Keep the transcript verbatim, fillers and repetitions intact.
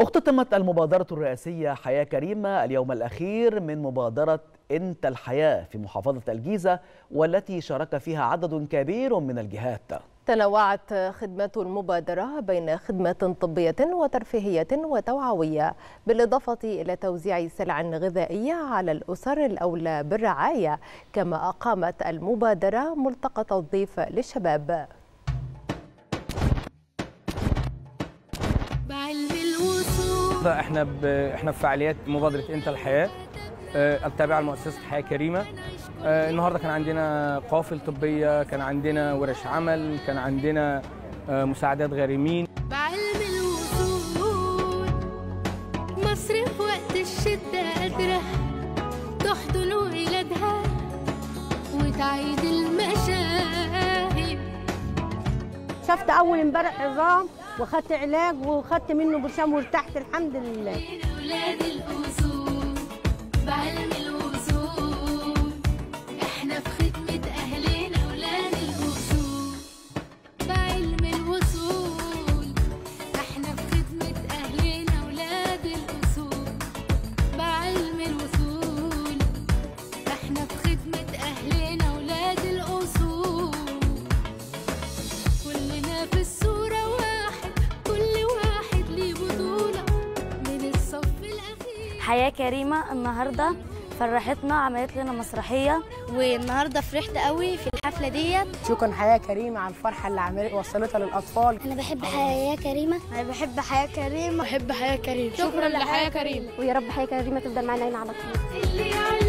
اختتمت المبادرة الرئاسية حياة كريمة اليوم الأخير من مبادرة أنت الحياة في محافظة الجيزة، والتي شارك فيها عدد كبير من الجهات. تنوعت خدمات المبادرة بين خدمات طبية وترفيهية وتوعوية، بالإضافة إلى توزيع سلع غذائية على الأسر الأولى بالرعاية. كما أقامت المبادرة ملتقى توظيف للشباب. احنا احنا في فعاليات مبادره انت الحياه التابعه لمؤسسه حياه كريمه. النهارده كان عندنا قوافل طبيه، كان عندنا ورش عمل، كان عندنا مساعدات غارمين. بعلم الوصول مصر في وقت الشده قادره تحضن ولادها وتعيد المشاهد. شفت اول امبارح عظام وخدت علاج وخدت منه برشام وارتحت الحمد لله. اولاد الاصول بعلم الاصول، احنا في خدمه اهلنا. اولاد الاصول بعلم الاصول، احنا في خدمه اهلنا. اولاد الاصول بعلم الاصول، احنا في خدمه اهلنا. اولاد الاصول كلنا في السوق. حياة كريمة النهاردة فرحتنا، عملت لنا مسرحية، والنهاردة فرحت قوي في الحفلة ديت. شكرا حياة كريمة على الفرحة اللي عملت وصلتها للأطفال. أنا بحب حياة كريمة، أنا بحب حياة كريمة، بحب حياة كريمة. شكرا لحياة كريمة، ويا رب حياة كريمة تفضل معانا هنا على طول.